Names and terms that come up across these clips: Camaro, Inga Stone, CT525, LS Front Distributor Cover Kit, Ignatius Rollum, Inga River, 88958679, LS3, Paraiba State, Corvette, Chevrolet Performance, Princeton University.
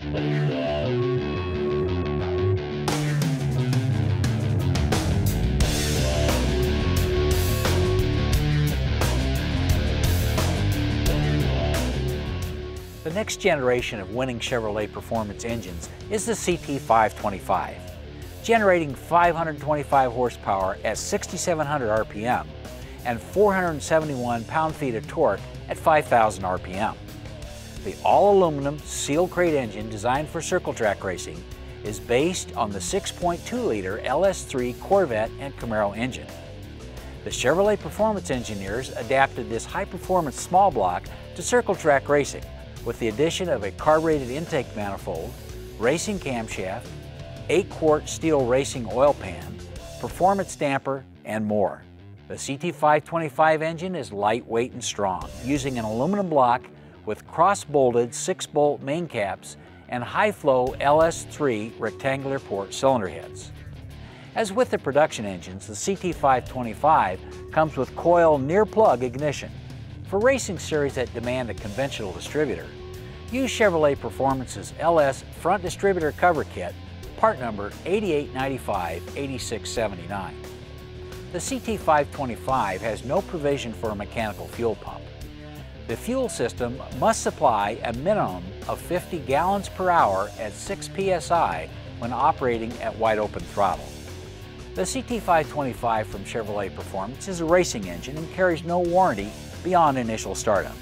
The next generation of winning Chevrolet Performance engines is the CT525. Generating 525 horsepower at 6,700 RPM and 471 pound-feet of torque at 5,000 RPM. The all-aluminum sealed crate engine designed for circle track racing is based on the 6.2-liter LS3 Corvette and Camaro engine. The Chevrolet Performance engineers adapted this high-performance small block to circle track racing, with the addition of a carbureted intake manifold, racing camshaft, 8-quart steel racing oil pan, performance damper, and more. The CT525 engine is lightweight and strong, using an aluminum block with cross-bolted 6-bolt main caps and high-flow LS3 rectangular port cylinder heads. As with the production engines, the CT525 comes with coil near-plug ignition. For racing series that demand a conventional distributor, use Chevrolet Performance's LS Front Distributor Cover Kit, part number 88958679. The CT525 has no provision for a mechanical fuel pump. The fuel system must supply a minimum of 50 gallons per hour at 6 psi when operating at wide open throttle. The CT525 from Chevrolet Performance is a racing engine and carries no warranty beyond initial startup.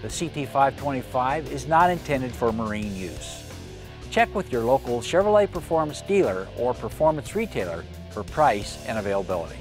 The CT525 is not intended for marine use. Check with your local Chevrolet Performance dealer or performance retailer for price and availability.